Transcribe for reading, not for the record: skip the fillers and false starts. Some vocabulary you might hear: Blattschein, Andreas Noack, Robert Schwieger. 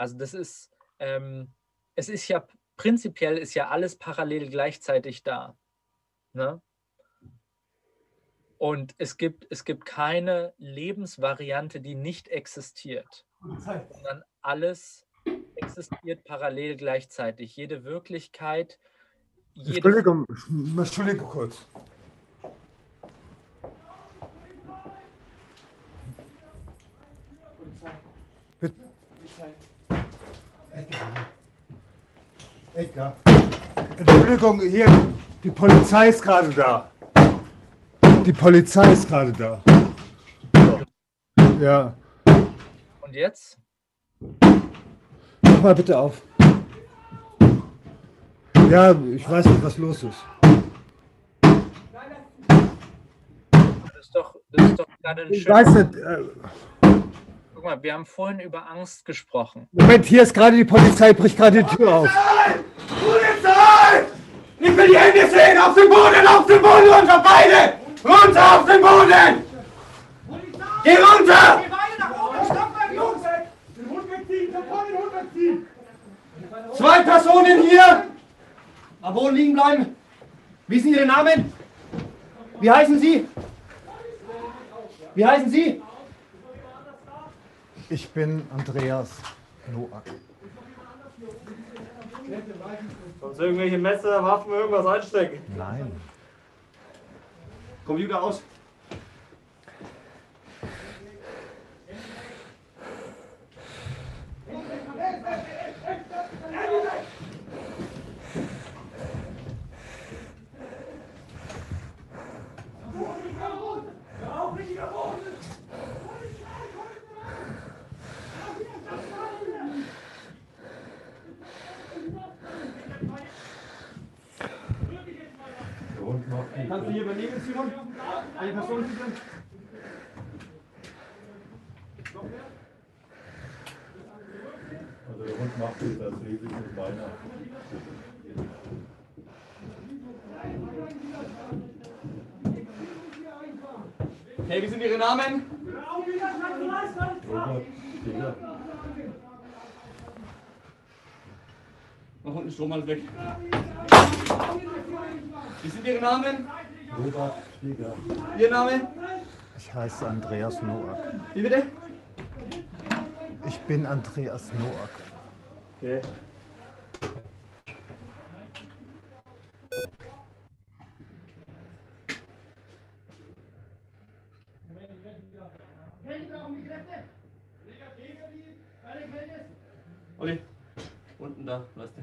Also das ist, es ist ja prinzipiell ist ja alles parallel gleichzeitig da. Ne? Und es gibt keine Lebensvariante, die nicht existiert, sondern alles existiert parallel gleichzeitig. Jede Wirklichkeit... Entschuldigung kurz. Bitte. Edgar. Entschuldigung, hier, die Polizei ist gerade da. Die Polizei ist gerade da. So. Ja. Und jetzt? Mach mal bitte auf. Ja, ich weiß nicht, was los ist. Das ist doch gerade ein schönes... Guck mal, wir haben vorhin über Angst gesprochen. Moment, hier ist gerade die Polizei, bricht gerade die Tür auf. Polizei! Ich will die Hände sehen! Auf den Boden, runter, beide! Runter auf den Boden! Polizei! Geh runter! Geh weiter nach oben, stopp beim Jungs! Den Hund wegziehen, sofort den Hund wegziehen! 2 Personen hier! Am Boden liegen bleiben! Wie sind Ihre Namen? Wie heißen Sie? Wie heißen Sie? Ich bin Andreas Noack. Sonst irgendwelche Messer, Waffen, irgendwas einstecken? Nein. Computer aus. Kannst du hier übernehmen, Simon? Eine Person bitte. Also der Hund macht jetzt das Lesen mit Beinen. Hey, wie sind Ihre Namen? Robert Schwieger. Noch unten Strohmann weg. Wie sind Ihre Namen? Robert Schwieger. Ihr Name? Ich heiße Andreas Noack. Wie bitte? Ich bin Andreas Noack. Okay. Okay. Unten da, weißt du.